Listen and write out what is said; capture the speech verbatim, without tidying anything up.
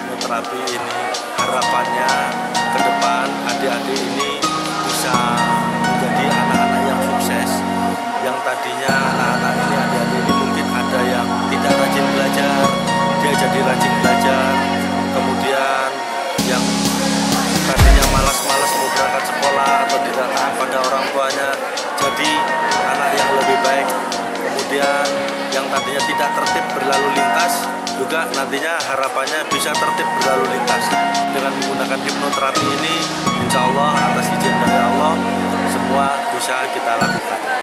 hipnoterapi ini harapannya ke depan adik-adik ini bisa menjadi anak-anak yang sukses. Yang tadinya anak-anak ini, adik-adik ini mungkin ada yang tidak rajin belajar, dia jadi rajin belajar. Kemudian yang tadinya malas-malas mau berangkat sekolah atau tidak taat pada orang tuanya jadi anak yang lebih baik. Kemudian yang tadinya tidak tertib berlalu lintas juga nantinya harapannya bisa tertib berlalu lintas. Dengan menggunakan hipnoterapi ini, insya Allah atas izin dari Allah, semua bisa kita lakukan.